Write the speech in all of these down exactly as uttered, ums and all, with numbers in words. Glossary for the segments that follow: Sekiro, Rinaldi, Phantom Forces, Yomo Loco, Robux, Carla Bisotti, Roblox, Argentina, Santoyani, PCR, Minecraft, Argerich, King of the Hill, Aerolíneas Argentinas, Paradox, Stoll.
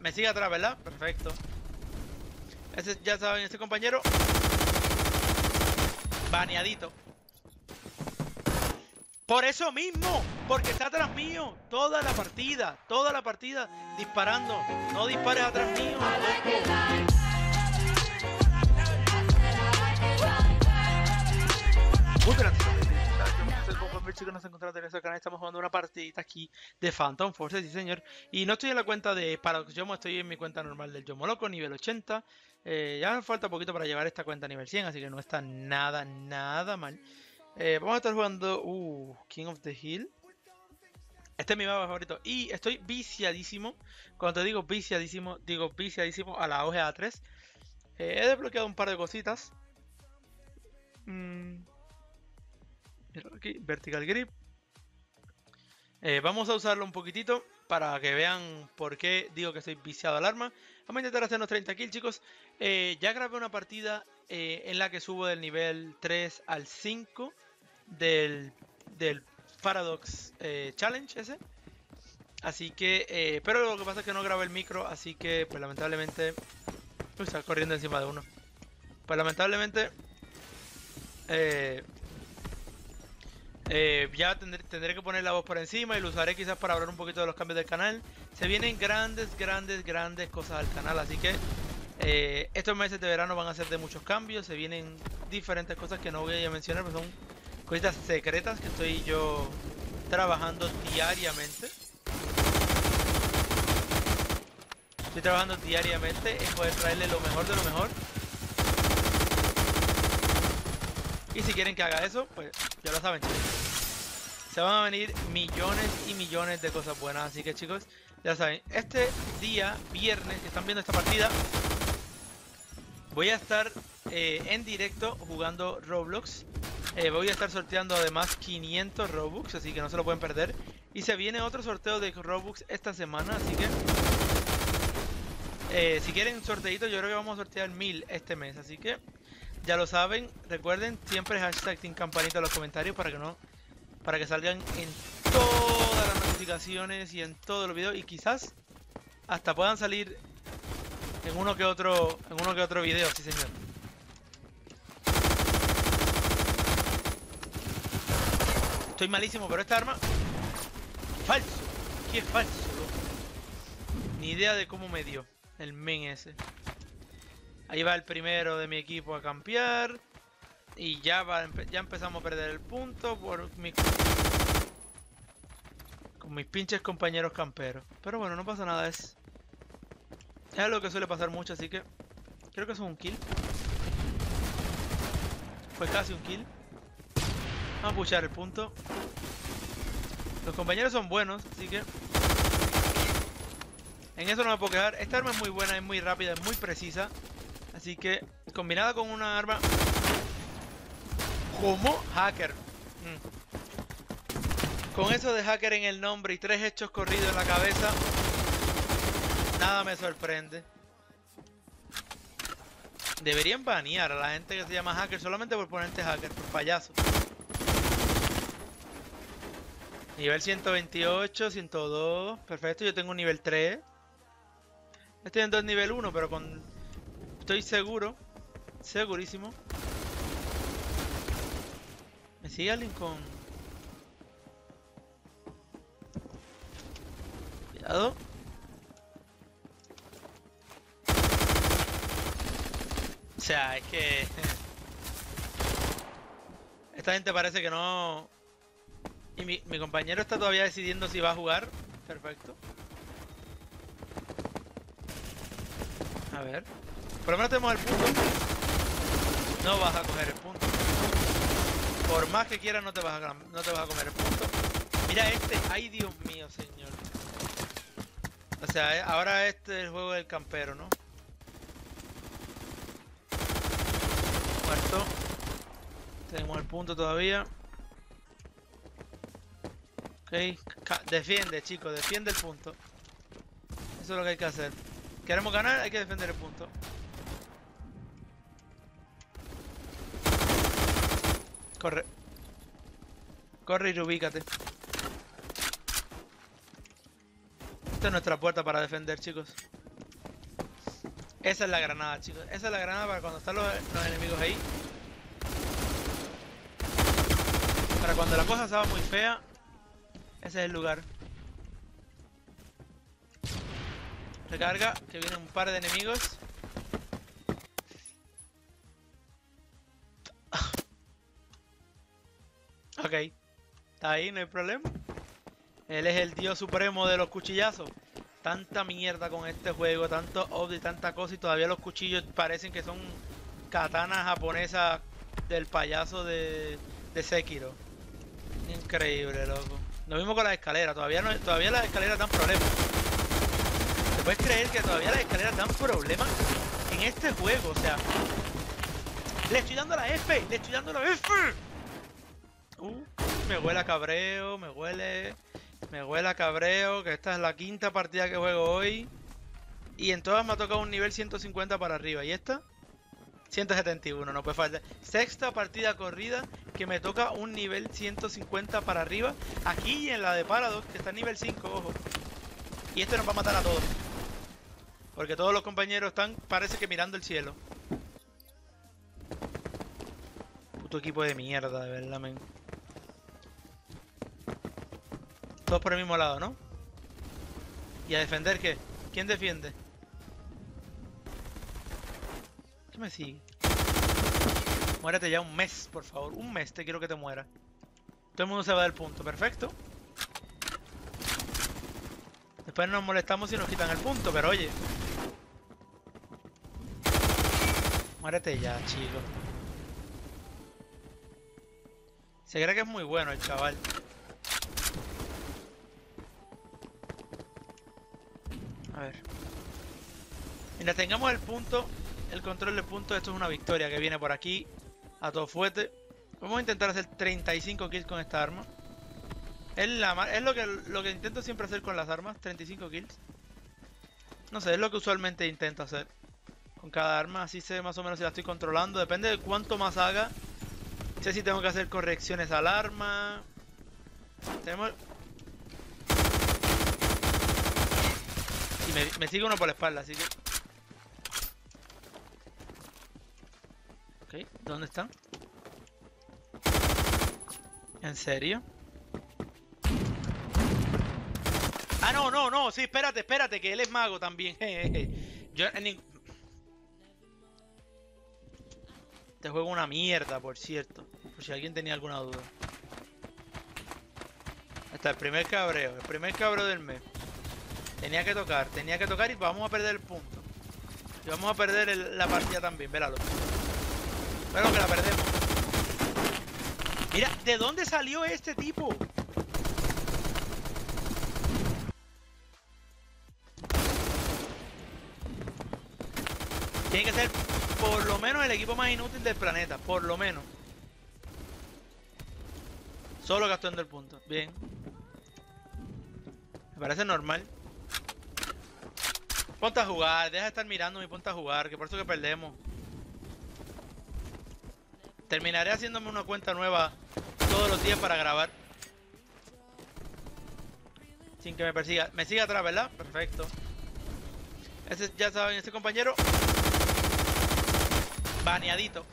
Me sigue atrás, ¿verdad? Perfecto. Ese, ya saben, este compañero. Baneadito. Por eso mismo, porque está atrás mío. Toda la partida, toda la partida disparando. No dispares atrás mío. Muy buenas tardes, chicos, nos encontramos en este canal. Estamos jugando una partidita aquí de Phantom Forces, sí señor. Y no estoy en la cuenta de Paradox Yomo, estoy en mi cuenta normal del Yomo Loco, nivel ochenta. eh, Ya me falta poquito para llevar esta cuenta a nivel cien, así que no está nada, nada mal. eh, Vamos a estar jugando uh, King of the Hill. Este es mi mapa favorito y estoy viciadísimo. Cuando te digo viciadísimo, digo viciadísimo a la O G A tres. eh, He desbloqueado un par de cositas. Mmm... Aquí, vertical grip. eh, Vamos a usarlo un poquitito para que vean por qué digo que estoy viciado al arma. Vamos a intentar hacernos treinta kills, chicos. eh, Ya grabé una partida eh, en la que subo del nivel tres al cinco Del, del Paradox eh, Challenge ese. Así que, eh, pero lo que pasa es que no grabé el micro, así que pues lamentablemente... Uy, está corriendo encima de uno. Pues lamentablemente Eh... Eh, ya tendré, tendré que poner la voz por encima y lo usaré quizás para hablar un poquito de los cambios del canal. Se vienen grandes, grandes, grandes cosas al canal, así que eh, estos meses de verano van a ser de muchos cambios. Se vienen diferentes cosas que no voy a mencionar, pero son cositas secretas que estoy yo trabajando diariamente. Estoy trabajando diariamente en poder traerle lo mejor de lo mejor. Y si quieren que haga eso, pues ya lo saben, chicos. Se van a venir millones y millones de cosas buenas. Así que, chicos, ya saben. Este día, viernes, que están viendo esta partida, voy a estar eh, en directo jugando Roblox. eh, Voy a estar sorteando además quinientos Robux, así que no se lo pueden perder. Y se viene otro sorteo de Robux esta semana, así que eh, si quieren sorteito, yo creo que vamos a sortear mil este mes, así que ya lo saben. Recuerden siempre hashtag Team Campanita en los comentarios para que no, para que salgan en todas las notificaciones y en todos los videos, y quizás hasta puedan salir en uno que otro, en uno que otro video, sí señor. Estoy malísimo, pero esta arma falso, qué falso, loco. Ni idea de cómo me dio el men ese. Ahí va el primero de mi equipo a campear. Y ya, va, ya empezamos a perder el punto por mi, con mis pinches compañeros camperos. Pero bueno, no pasa nada. Es, es algo que suele pasar mucho, así que creo que es un kill. Fue casi un kill. Vamos a puchar el punto. Los compañeros son buenos, así que en eso no me puedo quejar. Esta arma es muy buena, es muy rápida, es muy precisa. Así que, combinada con una arma como hacker. Mm. Con eso de hacker en el nombre y tres hechos corridos en la cabeza, nada me sorprende. Deberían banear a la gente que se llama hacker solamente por ponerte hacker, por payaso. Nivel ciento veintiocho, ciento dos, perfecto, yo tengo un nivel tres. Estoy en dos nivel uno, pero con... Estoy seguro, segurísimo. ¿Me sigue alguien con...? Cuidado. O sea, es que... Esta gente parece que no... Y mi, mi compañero está todavía decidiendo si va a jugar. Perfecto. A ver... Por lo menos tenemos el punto. No vas a coger el punto. Por más que quieras, no te vas a, no te vas a comer el punto. Mira este. Ay, Dios mío, señor. O sea, ahora este es el juego del campero, ¿no? Muerto. Tenemos el punto todavía. Ok. Defiende, chicos. Defiende el punto. Eso es lo que hay que hacer. Queremos ganar, hay que defender el punto. Corre. Corre y reubícate. Esta es nuestra puerta para defender, chicos. Esa es la granada, chicos. Esa es la granada para cuando están los, los enemigos ahí. Para cuando la cosa se va muy fea. Ese es el lugar. Recarga, que vienen un par de enemigos. Ok. Está ahí, no hay problema. Él es el dios supremo de los cuchillazos. Tanta mierda con este juego, tanto obvio y tanta cosa, y todavía los cuchillos parecen que son katanas japonesas del payaso de, de Sekiro. Increíble, loco. Lo mismo con las escaleras, todavía, no, todavía las escaleras dan problemas. ¿Te puedes creer que todavía las escaleras dan problemas en este juego? O sea, le estoy dando la F, le estoy dando la F. Uh, me huele a cabreo, me huele... Me huele a cabreo, que esta es la quinta partida que juego hoy. Y en todas me ha tocado un nivel ciento cincuenta para arriba. ¿Y esta? ciento setenta y uno, no puede faltar. Sexta partida corrida que me toca un nivel ciento cincuenta para arriba. Aquí en la de Paradox, que está en nivel cinco, ojo. Y esto nos va a matar a todos. Porque todos los compañeros están, parece que mirando el cielo. Puto equipo de mierda, de verdad, men. Todos por el mismo lado, ¿no? ¿Y a defender qué? ¿Quién defiende? ¿Qué me sigue? Muérete ya un mes, por favor. Un mes, te quiero que te muera. Todo el mundo se va del punto, perfecto. Después nos molestamos y nos quitan el punto, pero oye. Muérete ya, chico. Se cree que es muy bueno el chaval. A ver. Mientras tengamos el punto, el control del punto, esto es una victoria que viene por aquí a todo fuerte. Vamos a intentar hacer treinta y cinco kills con esta arma. Es, la, es lo, que, lo que intento siempre hacer con las armas, treinta y cinco kills. No sé, es lo que usualmente intento hacer con cada arma, así sé más o menos si la estoy controlando. Depende de cuánto más haga. Sé si tengo que hacer correcciones al arma. Tenemos... Me, me sigue uno por la espalda, así que... Ok, ¿dónde están? ¿En serio? Ah, no, no, no, sí, espérate, espérate, que él es mago también. Yo en... Te juego una mierda, por cierto. Por si alguien tenía alguna duda. Hasta el primer cabreo, el primer cabreo del mes. Tenía que tocar, tenía que tocar y vamos a perder el punto. Y vamos a perder el, la partida también, véralo. Véralo que la perdemos. Mira, ¿de dónde salió este tipo? Tiene que ser por lo menos el equipo más inútil del planeta, por lo menos. Solo gastando el punto, bien. Me parece normal. Ponte a jugar, deja de estar mirándome y ponte a jugar, que por eso que perdemos. Terminaré haciéndome una cuenta nueva todos los días para grabar. Sin que me persiga. Me sigue atrás, ¿verdad? Perfecto. Ese, ya saben, este compañero. Baneadito.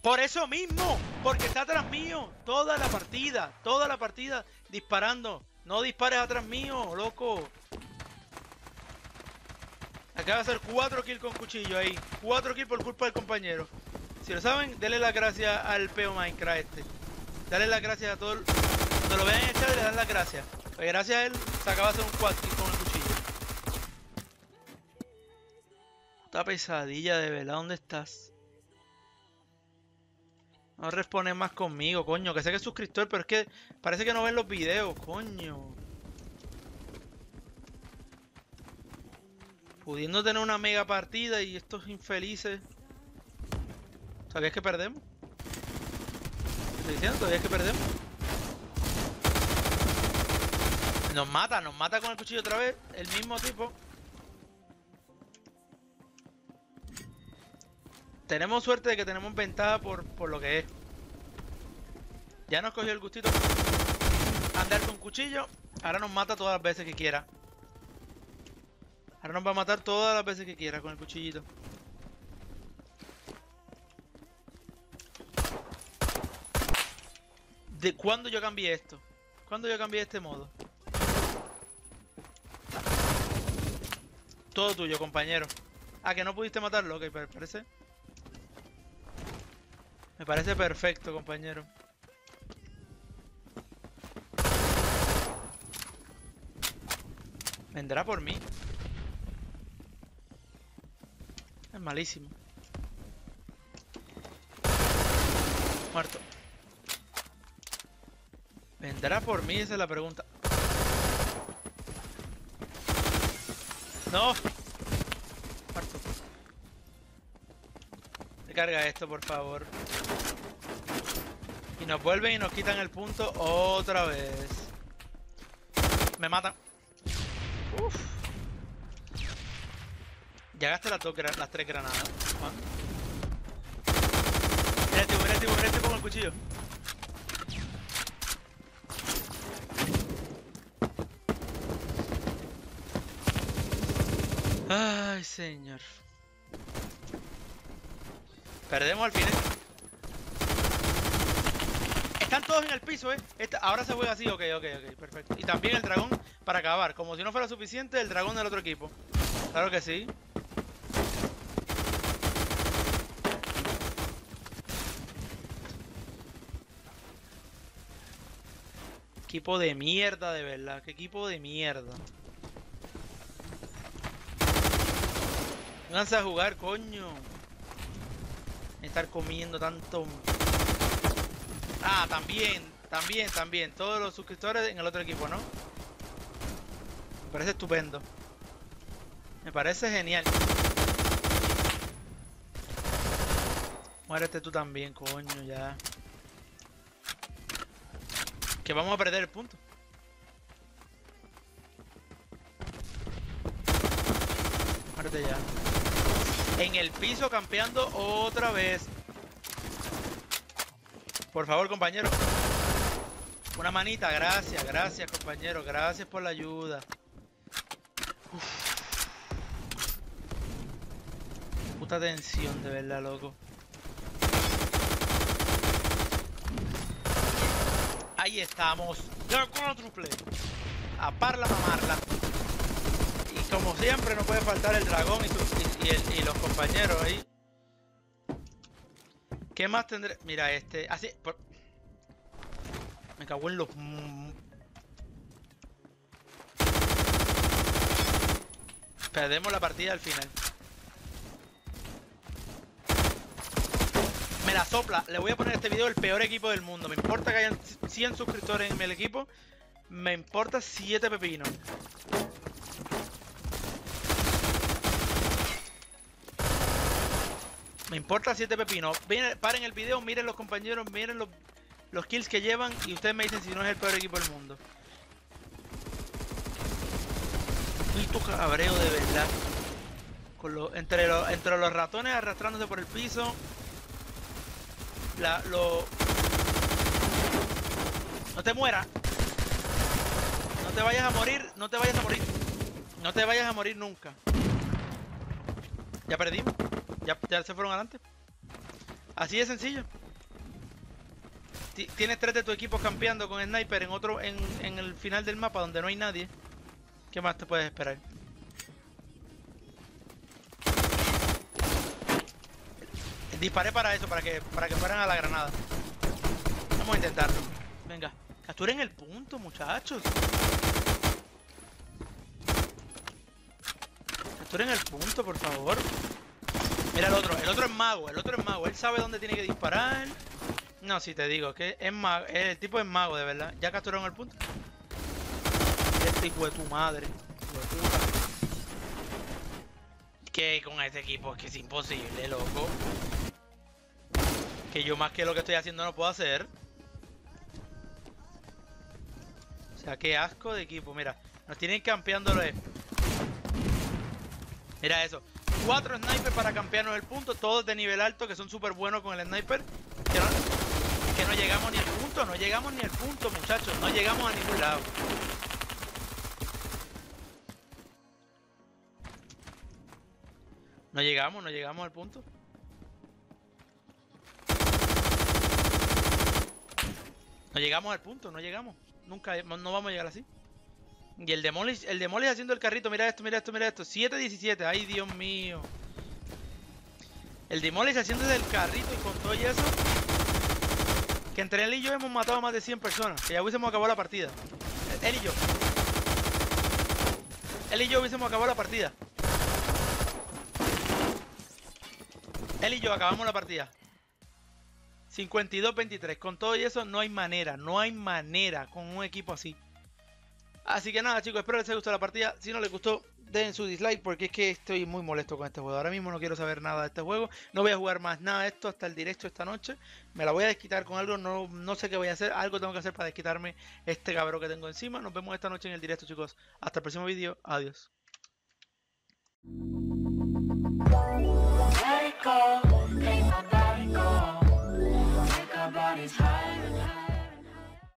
Por eso mismo, porque está atrás mío. Toda la partida, toda la partida disparando. No dispares atrás mío, loco. Acaba de hacer cuatro kills con cuchillo ahí. cuatro kills por culpa del compañero. Si lo saben, denle las gracias al Peo Minecraft este. Dale las gracias a todos. El... Cuando lo vean en el chat, le dan las gracias. Porque gracias a él, se acaba de hacer un cuatro kills con el cuchillo. Esta pesadilla de verdad, ¿dónde estás? No responden más conmigo, coño. Que sé que es suscriptor, pero es que parece que no ven los videos, coño. Pudiendo tener una mega partida y estos infelices. ¿Sabías que perdemos? ¿Qué estoy diciendo? ¿Sabías que perdemos? Nos mata, nos mata con el cuchillo otra vez. El mismo tipo. Tenemos suerte de que tenemos ventaja por, por lo que es. Ya nos cogió el gustito andar con cuchillo. Ahora nos mata todas las veces que quiera. Ahora nos va a matar todas las veces que quiera con el cuchillito. ¿De cuándo yo cambié esto? ¿Cuándo yo cambié este modo? Todo tuyo, compañero. Ah, que no pudiste matarlo. Ok, parece... Me parece perfecto, compañero. Vendrá por mí. Es malísimo. Muerto. ¿Vendrá por mí? Esa es la pregunta. ¡No! Muerto. Recarga esto, por favor. Y nos vuelven y nos quitan el punto otra vez. Me matan. Uf. Ya gasté las, dos, las tres granadas. Juan. Mira el tipo, mira el tipo, mira el tipo con el cuchillo. Ay, señor. Perdemos al final. Están todos en el piso, eh. Esta, ahora se juega así, ok, ok, ok, perfecto. Y también el dragón para acabar. Como si no fuera suficiente, el dragón del otro equipo. Claro que sí. Equipo de mierda, de verdad. Qué equipo de mierda. Pónganse a jugar, coño. Estar comiendo tanto. Ah, también, también, también. Todos los suscriptores en el otro equipo, ¿no? Me parece estupendo. Me parece genial. Muérete tú también, coño, ya. Que vamos a perder el punto. Muérete ya. En el piso campeando otra vez. Por favor, compañero. Una manita, gracias, gracias, compañero. Gracias por la ayuda. Uf. Puta tensión, de verdad, loco. Ahí estamos. ¡Ya cuádruple! A parla, mamarla. Y como siempre, no puede faltar el dragón y, tu, y, y, el, y los compañeros ahí. ¿Qué más tendré? Mira, este... Así... Por... Me cago en los... Perdemos la partida al final. Me la sopla. Le voy a poner a este video el peor equipo del mundo. Me importa que hayan cien suscriptores en el equipo. Me importa siete pepinos. Me importa siete pepinos. Vienen, paren el video, miren los compañeros, miren los, los kills que llevan y ustedes me dicen si no es el peor equipo del mundo. Y tu cabreo de verdad. Con lo, entre, lo, entre los ratones arrastrándose por el piso. La, lo... No te mueras. No te vayas a morir, no te vayas a morir. No te vayas a morir nunca. Ya perdimos. Ya, ya se fueron adelante. Así de sencillo. T- Tienes tres de tu equipo campeando con sniper en otro en, en el final del mapa donde no hay nadie. ¿Qué más te puedes esperar? Disparé para eso, para que, para que fueran a la granada. Vamos a intentarlo. Venga, capturen el punto, muchachos. Capturen el punto, por favor. Mira el otro, el otro es mago, el otro es mago, él sabe dónde tiene que disparar. No, si te digo, que es mago, el tipo es mago, de verdad. Ya capturaron el punto. Este hijo de tu madre. Que con este equipo es que es imposible, loco. Que yo más que lo que estoy haciendo no puedo hacer. O sea, qué asco de equipo, mira. Nos tienen campeándolo esto. Mira eso. Cuatro snipers para campearnos el punto, todos de nivel alto que son súper buenos con el sniper. Que no, que no llegamos ni al punto, no llegamos ni al punto, muchachos. No llegamos a ningún lado. No llegamos, no llegamos al punto. No llegamos al punto, no llegamos. Nunca, no vamos a llegar así. Y el Demolish, el Demolish haciendo el carrito. Mira esto, mira esto, mira esto. siete diecisiete, ay Dios mío. El Demolish haciendo el carrito y con todo y eso. Que entre él y yo hemos matado a más de cien personas. Que ya hubiésemos acabado la partida. Él y yo. Él y yo hubiésemos acabado la partida. Él y yo acabamos la partida. cincuenta y dos veintitrés. Con todo y eso no hay manera. No hay manera con un equipo así. Así que nada, chicos, espero les haya gustado la partida. Si no les gustó, dejen su dislike, porque es que estoy muy molesto con este juego. Ahora mismo no quiero saber nada de este juego. No voy a jugar más nada de esto hasta el directo esta noche. Me la voy a desquitar con algo. No, no sé qué voy a hacer. Algo tengo que hacer para desquitarme este cabrón que tengo encima. Nos vemos esta noche en el directo, chicos. Hasta el próximo vídeo. Adiós. Take our bodies higher.